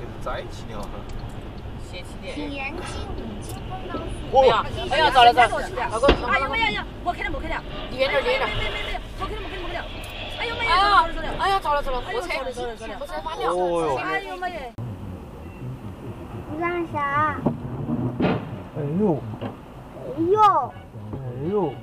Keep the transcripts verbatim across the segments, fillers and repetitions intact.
这不在一起呢？先吃点。挺严谨，进攻当中。哎呀，哎呀，糟了糟了！哎呀，哎呀呀，我看了，我看了。离远点，离远点。没没没没，我看了，我看了，我看了。哎呦妈呀！哎呀，糟了糟了！我猜，我猜，我猜发掉。哎呦妈呀！你干啥？哎呦！哎呦！哎呦！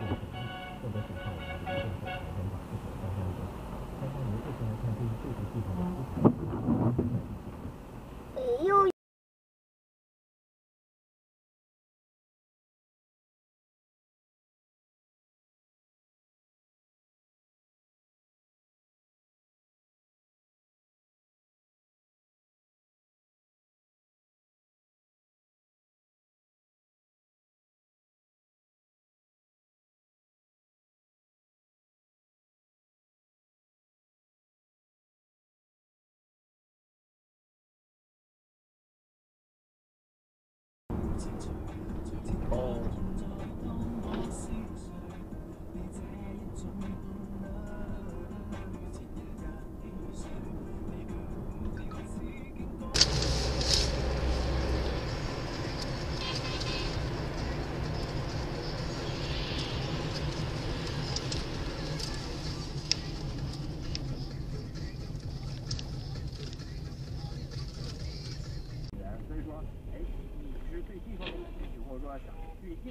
哦。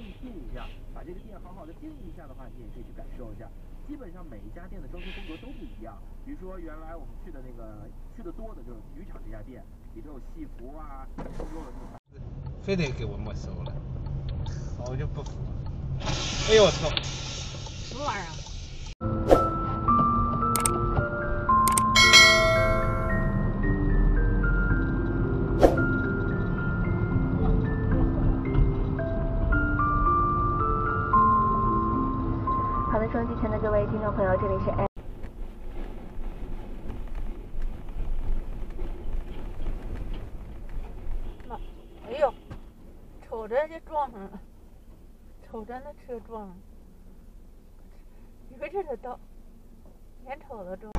定定一下，把这个店好好的定一下的话，你也可以去感受一下。基本上每一家店的装修风格都不一样。比如说原来我们去的那个去的多的就是体育场这家店，里头有戏服啊，都有这个。非得给我没收了，我就不服。哎呦我操！什么玩意儿、啊？ 收音机前的各位听众朋友，这里是 A。 妈，哎呦，瞅着就撞上了，瞅着那车撞了，一个劲儿的倒，眼瞅着撞。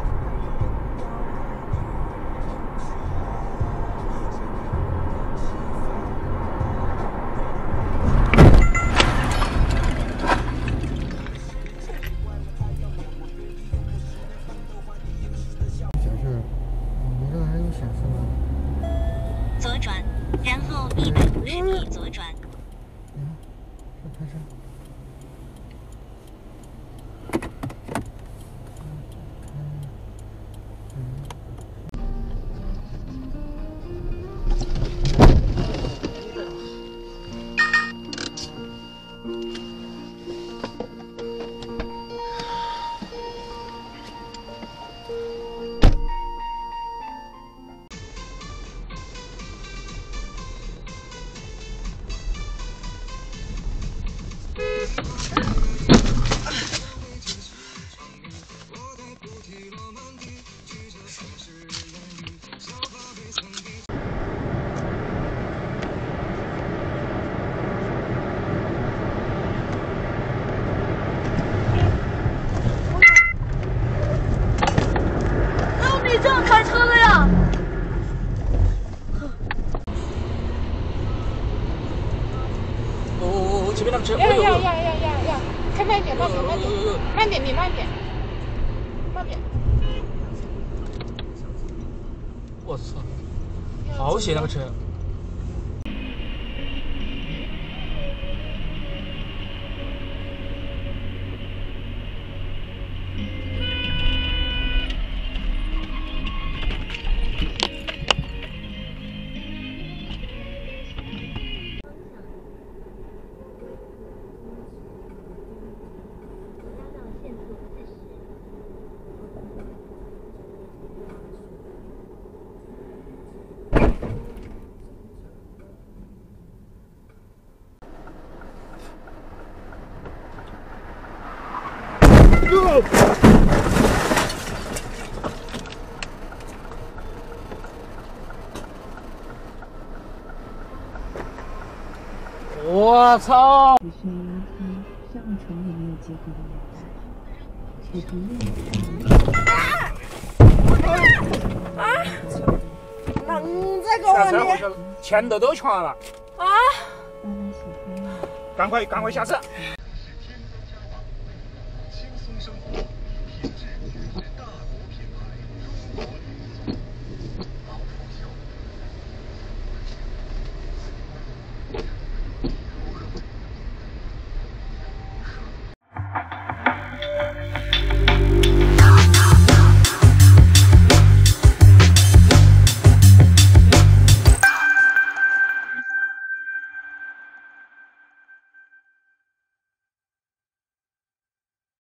好险那个车！我操！只是明天上层也没有结果的年代，我不愿意。啊！啊！啊！才给我的，钱都都全了。啊！赶快赶快下车！